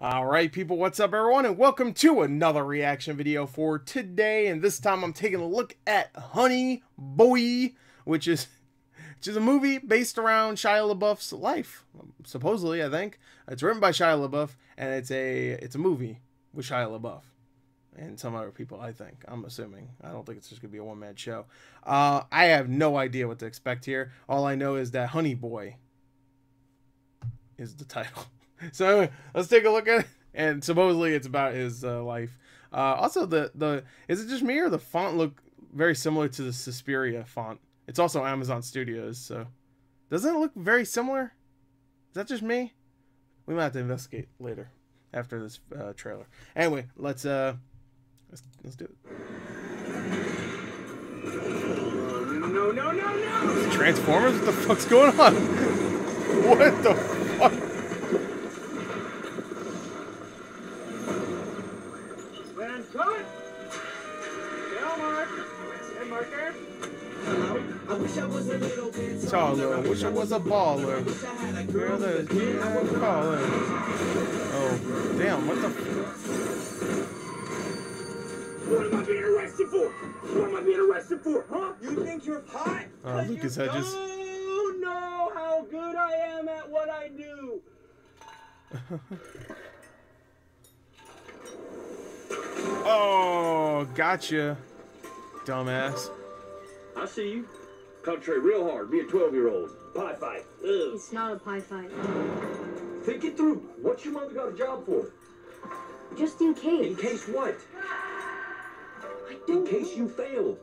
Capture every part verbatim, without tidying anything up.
All right, people, what's up, everyone, and welcome to another reaction video for today. And this time I'm taking a look at Honey Boy, which is which is a movie based around Shia LaBeouf's life, supposedly. I think it's written by Shia LaBeouf, and it's a it's a movie with Shia LaBeouf and some other people, I think. I'm assuming. I don't think it's just gonna be a one-man show. Uh, I have no idea what to expect here. All I know is that Honey Boy is the title. So anyway, let's take a look at it. And supposedly it's about his uh, life. Uh, also, the the is it just me or the font look very similar to the Suspiria font? It's also Amazon Studios, so doesn't it look very similar? Is that just me? We might have to investigate later after this uh, trailer. Anyway, let's uh let's let's do it. No, no, no, no! Transformers? What the fuck's going on? What the fuck? Taller, wish I was a baller. Girl, there's me, I would call her. Oh, damn, what the fuck? What am I being arrested for? What am I being arrested for, huh? You think you're hot? Uh, Lucas Hedges. You don't know how good I am at what I do. Oh, gotcha, dumbass. I see you. Country real hard. Be a twelve-year-old. Pie fight. Ugh. It's not a pie fight. Think it through. What's your mother got a job for? Just in case. In case what? I don't in case know. You failed.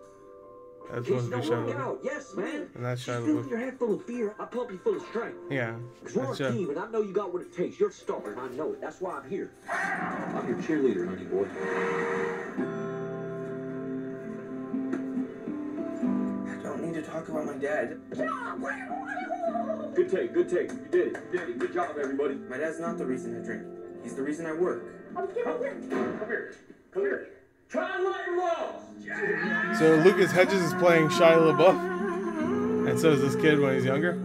That's supposed to be Shia. Yes, man. And that's Shia LaBeouf. Your head full of fear. I pump you full of strength. Yeah. Because we're a team, and I know you got what it takes. You're a star, and I know it. That's why I'm here. I'm your cheerleader, Honey Boy. Talk about my dad. Good take, good take. You did it. You did it. Good job, everybody. My dad's not the reason I drink. He's the reason I work. Come here. Come here. Try and light. So Lucas Hedges is playing Shia LaBeouf. And so is this kid when he's younger.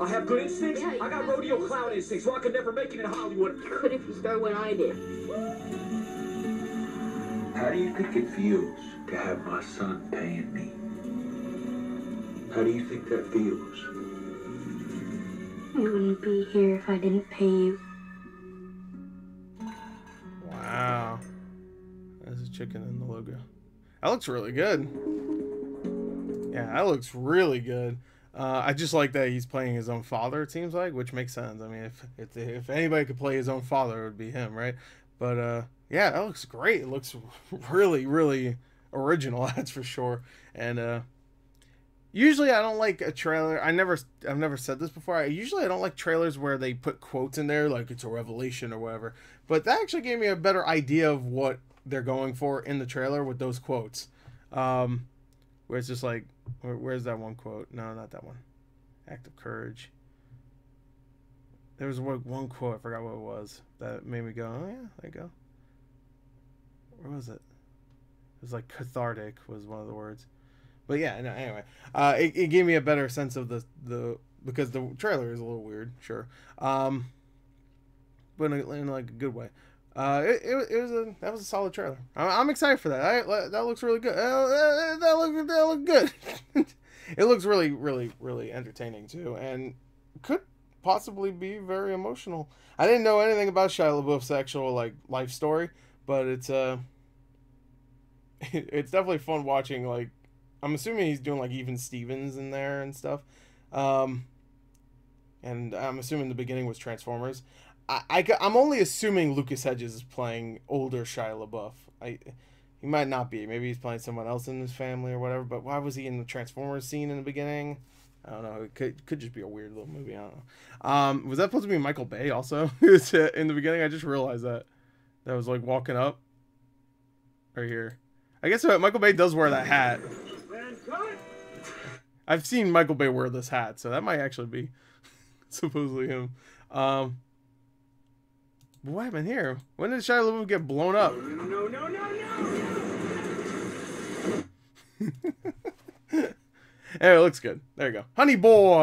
I have good instincts. Yeah, I got rodeo clown instincts, so I could never make it in Hollywood. But if you start what I did. How do you think it feels to have my son paying me? How do you think that feels? I wouldn't be here if I didn't pay you. Wow. There's a chicken in the logo. That looks really good. Yeah, that looks really good. Uh, I just like that he's playing his own father, it seems like, which makes sense. I mean, if if, if anybody could play his own father, it would be him, right? But, uh, yeah, that looks great. It looks really, really original, that's for sure. And uh, usually I don't like a trailer. I never, I've never said this before. I, usually I don't like trailers where they put quotes in there, like it's a revelation or whatever. But that actually gave me a better idea of what they're going for in the trailer with those quotes. Um, where it's just like, Where, where's that one quote? No, not that one. Act of courage. There was one, one quote, I forgot what it was, that made me go, oh yeah, there you go. Where was it? It was like cathartic was one of the words. But yeah, no, anyway. Uh, it, it gave me a better sense of the, the because the trailer is a little weird, sure. Um, but in, a, in like a good way. Uh, it, it, it was a, that was a solid trailer. I'm, I'm excited for that. I, that looks really good. Uh, that looked, that looked good. It looks really, really, really entertaining too, and could possibly be very emotional. I didn't know anything about Shia LaBeouf's actual like life story, but it's, uh, it, it's definitely fun watching. Like, I'm assuming he's doing like Even Stevens in there and stuff. Um, and I'm assuming the beginning was Transformers. I, I, I'm only assuming Lucas Hedges is playing older Shia LaBeouf. I, he might not be. Maybe he's playing someone else in his family or whatever, but why was he in the Transformers scene in the beginning? I don't know. It could, could just be a weird little movie. I don't know. Um, was that supposed to be Michael Bay also in the beginning? I just realized that. That was like walking up right here. I guess Michael Bay does wear that hat. I've seen Michael Bay wear this hat, so that might actually be supposedly him. Um... What happened here? When did Shia LaBeouf get blown up? No, no, no, no, no. There, it looks good. There you go. Honey Boy!